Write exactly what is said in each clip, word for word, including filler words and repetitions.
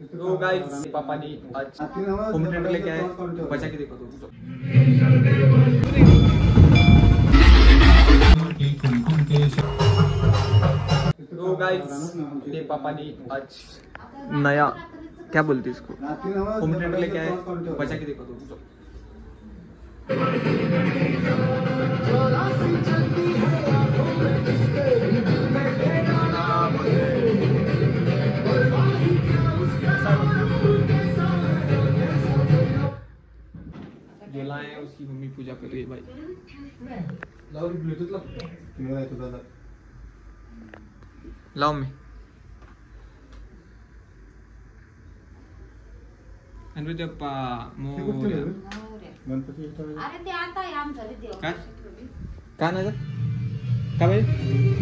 तो गाइस पापा ने आज होम थिएटर लेके आए, बचा के देखो तुम। तो गाइस ये पापा ने आज नया क्या बोलते इसको होम थिएटर लेके आए, बचा के देखो तुम। जो लाए हैं उसकी मम्मी पूजा कर रही है भाई। लाओ ब्लूटूथ लाओ लाओ मैं अनवे बप्पा मोर्या गणपति अरे ते आता है हम चले देव का का ना का भाई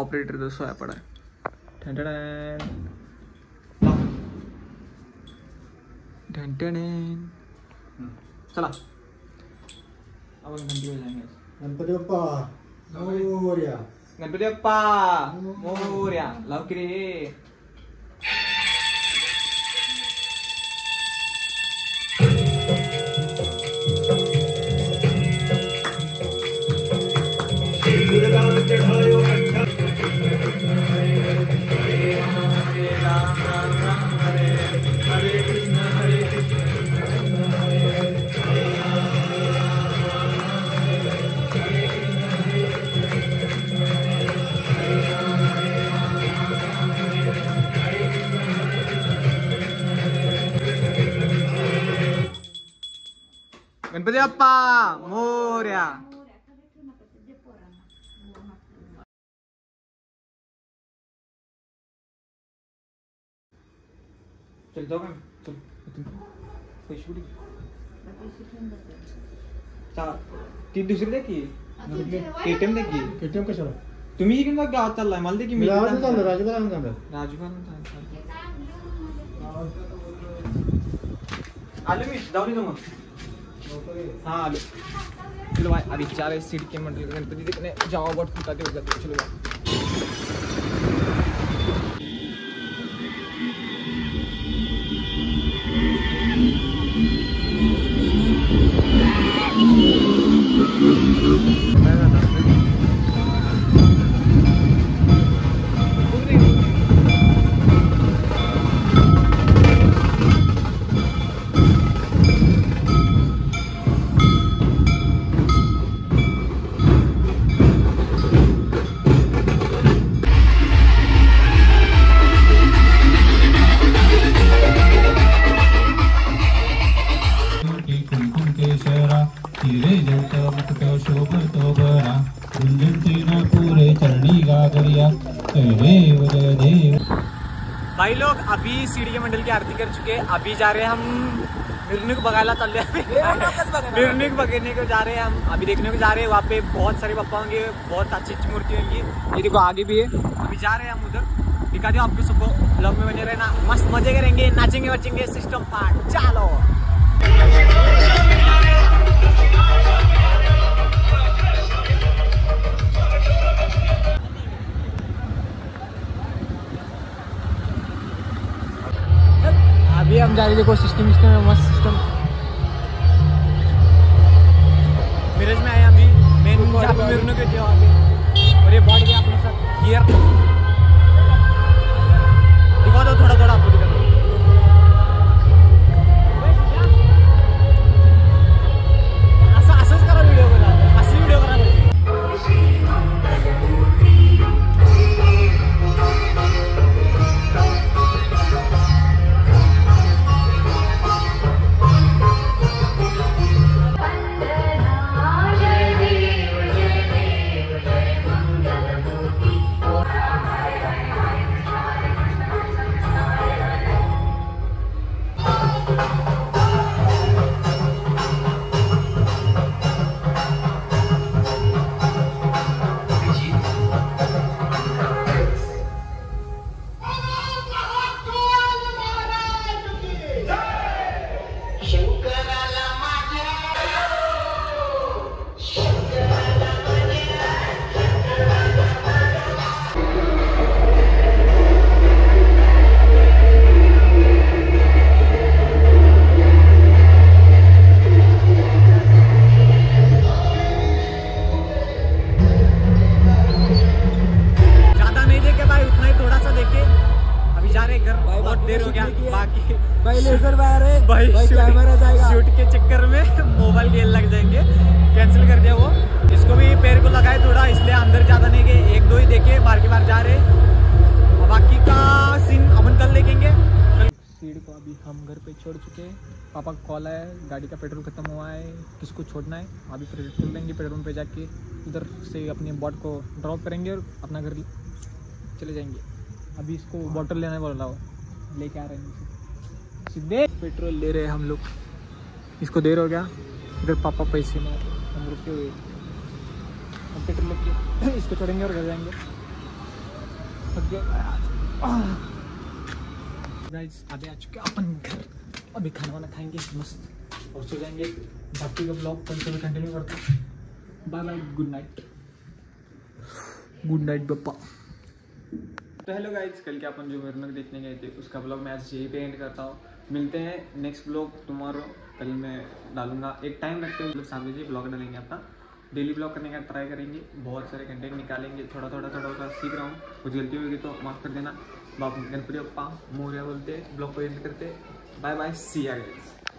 ऑपरेटर दोस्तों आया पड़ा है। ठन ठन चला अब घंटी बजाएंगे। गणपति बप्पा मोरया, गणपति बप्पा मोरया लव करे। गणपति बप्पा मोरया। चल जाओ मैम, चल पैसे चला ती दुसरी दे की एटीएम दे की एटीएम कशाला तुम्ही इकडे मग गावात चाललाय मला दे की मी गावात चाललो राजूभाई चाललो राजूभाई आलो मी जाऊ दे मग हां आलो चलो भाई अभी चार सीट के मंडल गणपति देखने जाओ बट फुटा दे चलो भाई। भाई लोग अभी सीढ़ी के मंडल की आरती कर चुके हैं, अभी जा रहे हैं हम मिरनुक बगाला चल रहे मिरनुक बगेने को जा रहे हैं हम अभी देखने को जा रहे हैं। वहाँ पे बहुत सारे बप्पा होंगे, बहुत अच्छी अच्छी मूर्ति होंगी, ये देखो आगे भी है। अभी जा रहे हैं हम उधर, दिखा दो आपको सबको, ब्लॉग में बने रहना, मस्त मजे करेंगे, नाचेंगे वाचेंगे सिस्टम पार्ट चलो। अभी हम जा रहे देखो सिस्टम सिस्टम है मस्त सिस्टम मिरज में आए अभी मेन मिरनों के दिया और ये बॉडी के अपने साथ गियर दिखा दो थोड़ा थोड़ा आपको दिखा दो। बहुत देर हो गया। बाकी भाई लेजर वायर है भाई, कैमरा जाएगा शूट के चक्कर में मोबाइल गेम लग जाएंगे, कैंसिल कर दिया वो। इसको भी पैर को लगाए थोड़ा, इसलिए अंदर ज़्यादा नहीं गए, एक दो ही देखे, बाहर के बाहर जा रहे। बाकी का सीन अपन कल देखेंगे। सीढ़ी को अभी हम घर पे छोड़ चुके हैं, पापा का कॉल आया, गाड़ी का पेट्रोल खत्म हुआ है, किसको छोड़ना है। अभी पेट्रोल लेंगे, पेट्रोल पे जाके उधर से अपने बॉट को ड्रॉप करेंगे और अपना घर चले जाएंगे। अभी इसको बॉटल लेना है, बोला वो लेके आ रहे हैं सीधे। पेट्रोल ले रहे हैं हम लोग, इसको देर हो गया, इधर पापा पैसे में हम रुके हुए हैं। पेट्रोल लेके इसको छोड़ेंगे और घर जाएंगे। गाइस अभी आ चुके अपन घर, अभी खाना वाना खाएंगे मस्त और सो जाएंगे। बाकी का ब्लॉग कल कंटिन्यू करते हैं। Bye bye, good night, good night Bappa. तो हेलो गाइज, कल के अपन जो वर्नक देखने गए थे उसका ब्लॉग मैं आज यही पे एंड करता हूँ। मिलते हैं नेक्स्ट ब्लॉग टुमारो, कल मैं डालूंगा। एक टाइम रखते हुए सात बजे ब्लॉग डालेंगे अपना, डेली ब्लॉग करने का ट्राई करेंगे, बहुत सारे कंटेंट निकालेंगे। थोड़ा थोड़ा थोड़ा थोड़ा सीख रहा हूँ, कुछ गलती होगी तो माफ़ कर देना। बाप गणपति बप्पा मोरिया बोलते ब्लॉग को एंड करते। Bye bye, see you guys.